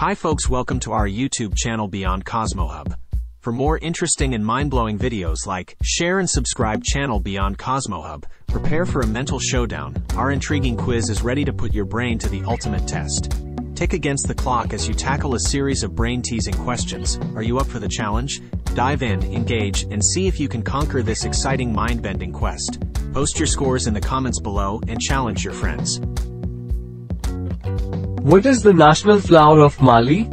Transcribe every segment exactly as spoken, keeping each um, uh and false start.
Hi folks, welcome to our YouTube channel Beyond Cosmo Hub. For more interesting and mind-blowing videos, like, share and subscribe channel Beyond Cosmo Hub. Prepare for a mental showdown. Our intriguing quiz is ready to put your brain to the ultimate test. Tick against the clock as you tackle a series of brain-teasing questions. Are you up for the challenge? Dive in, engage, and see if you can conquer this exciting mind-bending quest. Post your scores in the comments below and challenge your friends. What is the national flower of Mali?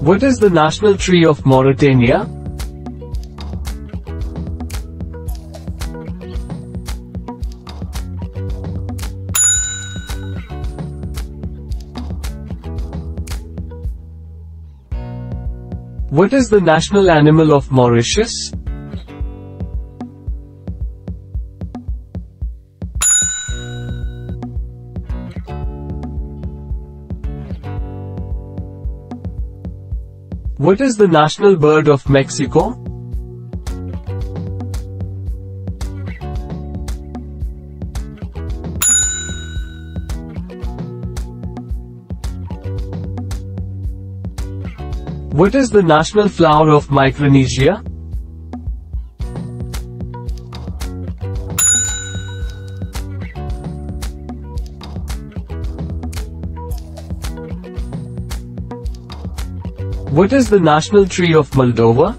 What is the national tree of Mauritania? What is the national animal of Mauritius? What is the national bird of Mexico? What is the national flower of Micronesia? What is the national tree of Moldova?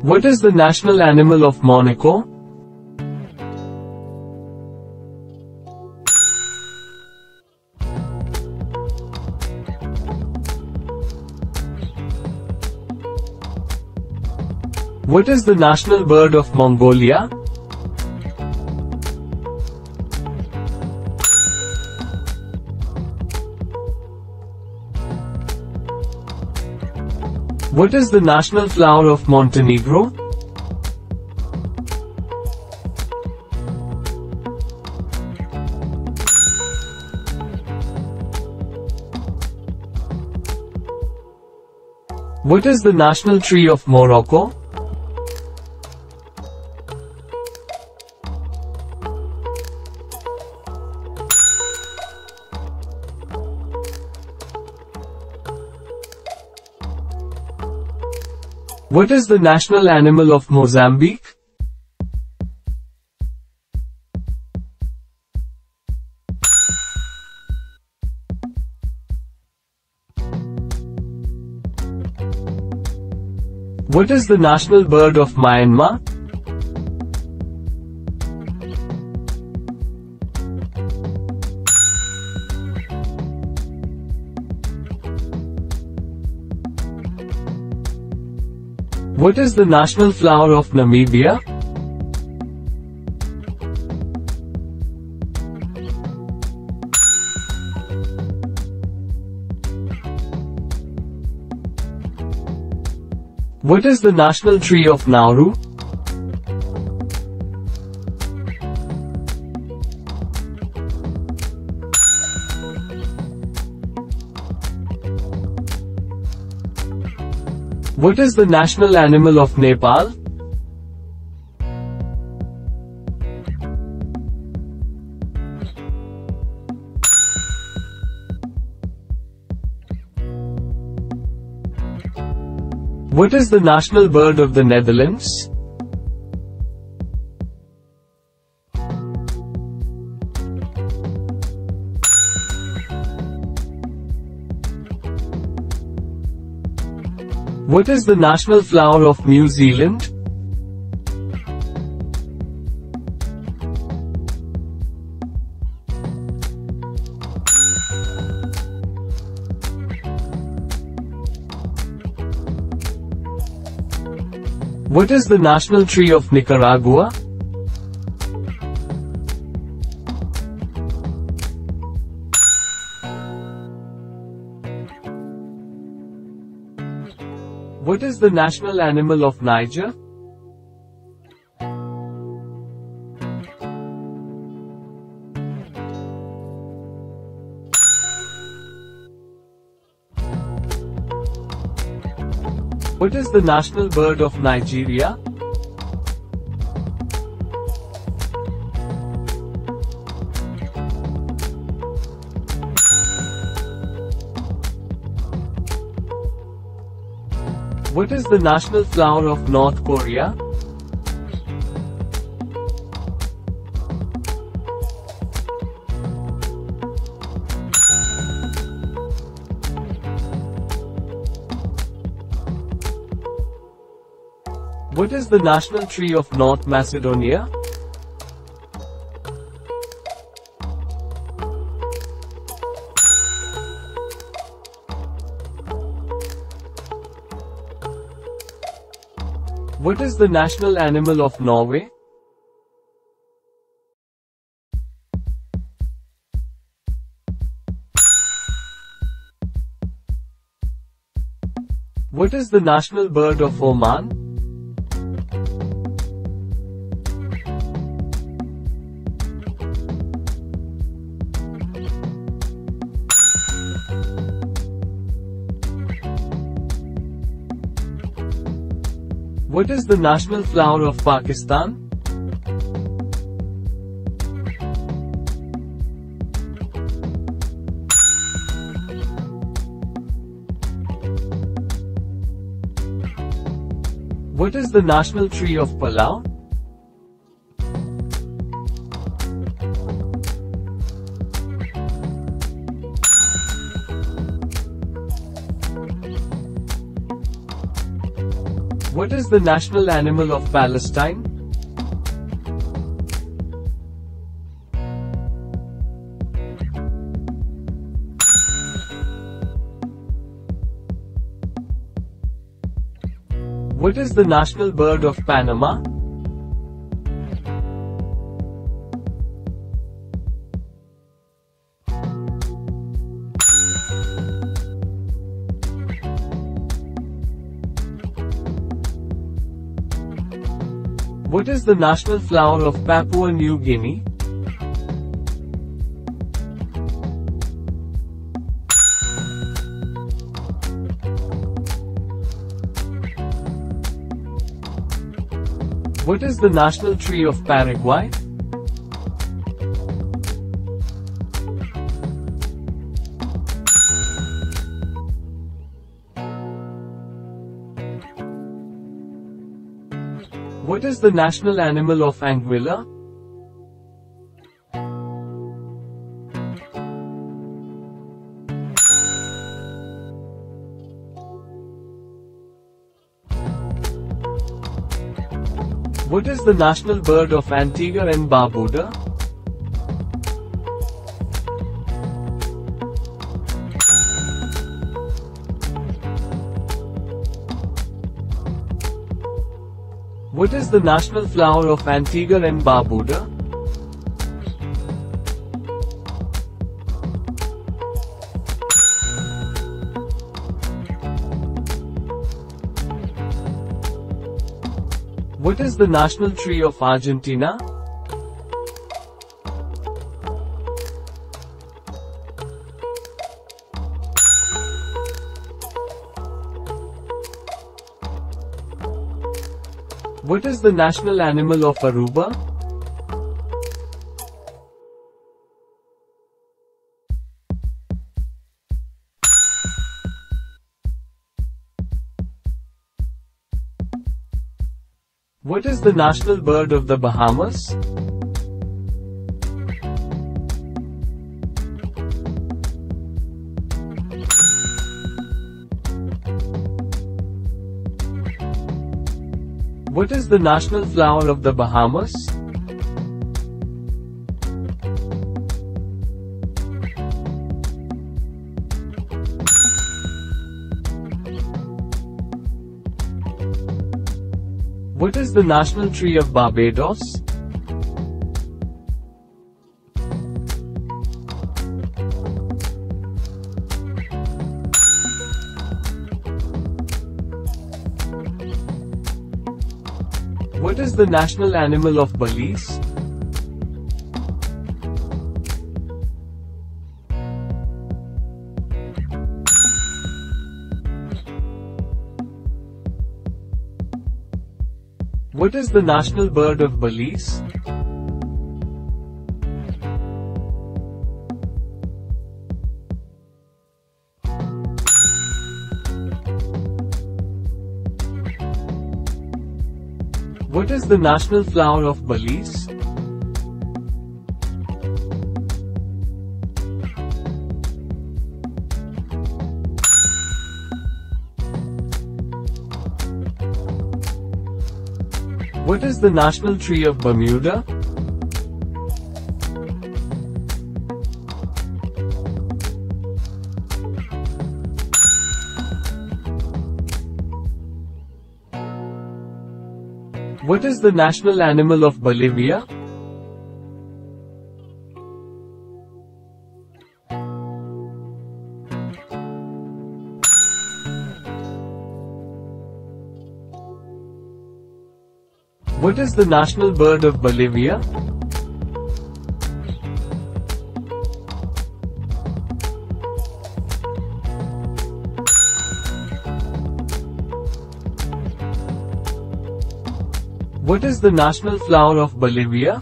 What is the national animal of Monaco? What is the national bird of Mongolia? What is the national flower of Montenegro? What is the national tree of Morocco? What is the national animal of Mozambique? What is the national bird of Myanmar? What is the national flower of Namibia? What is the national tree of Nauru? What is the national animal of Nepal? What is the national bird of the Netherlands? What is the national flower of New Zealand? What is the national tree of Nicaragua? What is is the national animal of Niger? What is the national bird of Nigeria? What is the national flower of North Korea? What is the national tree of North Macedonia? What is the national animal of Norway? What is the national bird of Oman? What is the national flower of Pakistan? What is the national tree of Palau? What is the national animal of Palestine? What is the national bird of Panama? What is the national flower of Papua New Guinea? What is the national tree of Paraguay? What is the national animal of Anguilla? What is the national bird of Antigua and Barbuda? What is the national flower of Antigua and Barbuda? What is the national tree of Argentina? What is the national animal of Aruba? What is the national bird of the Bahamas? What is the national flower of the Bahamas? What is the national tree of Barbados? What is the national animal of Belize? What is the national bird of Belize? What is the national flower of Belize? What is the national tree of Bermuda? What is the national animal of Bolivia? What is the national bird of Bolivia? What is the national flower of Bolivia?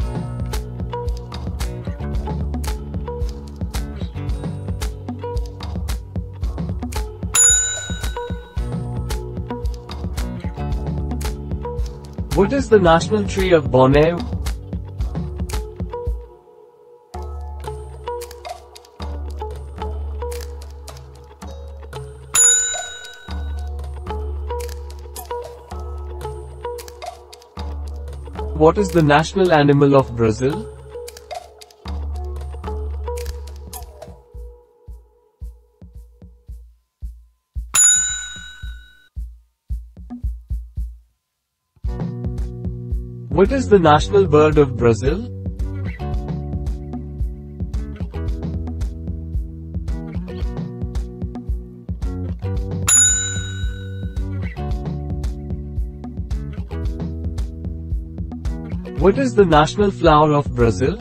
What is the national tree of Borneo? What is the national animal of Brazil? What is the national bird of Brazil? What is the national flower of Brazil?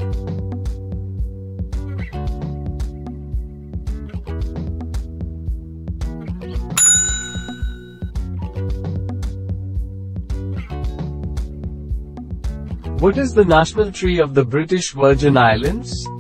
What is the national tree of the British Virgin Islands?